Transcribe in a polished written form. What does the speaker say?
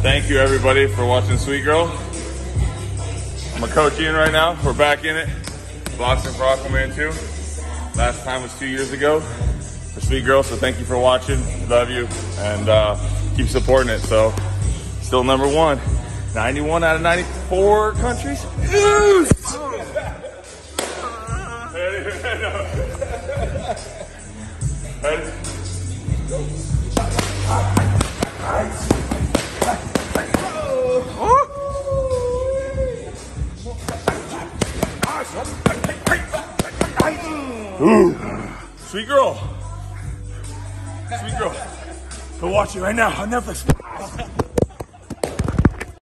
Thank you everybody for watching Sweet Girl. I'm gonna coach Ian right now. We're back in it. Boxing for Aquaman 2. Last time was 2 years ago for Sweet Girl, so thank you for watching. Love you, and keep supporting it. So, still number one. 91 out of 94 countries. Ready? Ooh. Sweet Girl. Sweet Girl. Go watch it right now on Netflix.